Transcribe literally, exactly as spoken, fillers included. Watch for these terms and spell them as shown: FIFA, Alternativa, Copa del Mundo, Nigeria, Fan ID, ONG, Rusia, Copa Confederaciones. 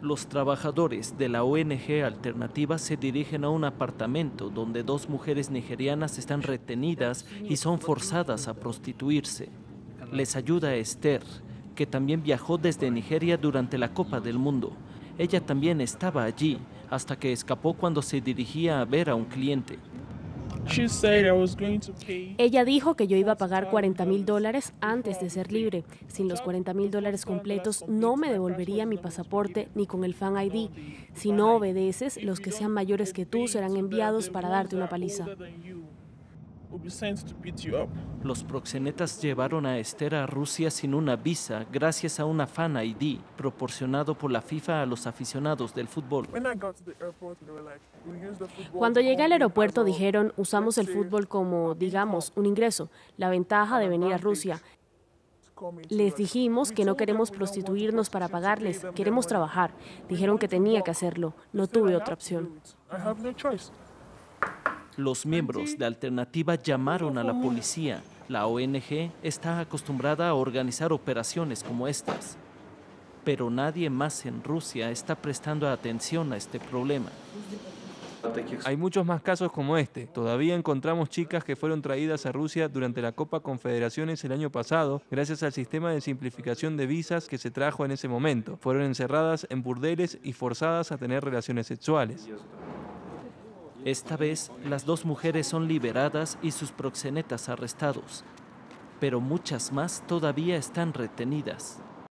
Los trabajadores de la O N G Alternativa se dirigen a un apartamento donde dos mujeres nigerianas están retenidas y son forzadas a prostituirse. Les ayuda a Esther, que también viajó desde Nigeria durante la Copa del Mundo. Ella también estaba allí hasta que escapó cuando se dirigía a ver a un cliente. Ella dijo que yo iba a pagar cuarenta mil dólares antes de ser libre. Sin los cuarenta mil dólares completos no me devolvería mi pasaporte ni con el Fan I D. Si no obedeces, los que sean mayores que tú serán enviados para darte una paliza. Los proxenetas llevaron a Esther a Rusia sin una visa gracias a una Fan I D proporcionado por la FIFA a los aficionados del fútbol. Cuando llegué al aeropuerto dijeron, usamos el fútbol como, digamos, un ingreso, la ventaja de venir a Rusia. Les dijimos que no queremos prostituirnos para pagarles, queremos trabajar. Dijeron que tenía que hacerlo, no tuve otra opción. Los miembros de Alternativa llamaron a la policía. La O N G está acostumbrada a organizar operaciones como estas. Pero nadie más en Rusia está prestando atención a este problema. Hay muchos más casos como este. Todavía encontramos chicas que fueron traídas a Rusia durante la Copa Confederaciones el año pasado, gracias al sistema de simplificación de visas que se trajo en ese momento. Fueron encerradas en burdeles y forzadas a tener relaciones sexuales. Esta vez, las dos mujeres son liberadas y sus proxenetas arrestados, pero muchas más todavía están retenidas.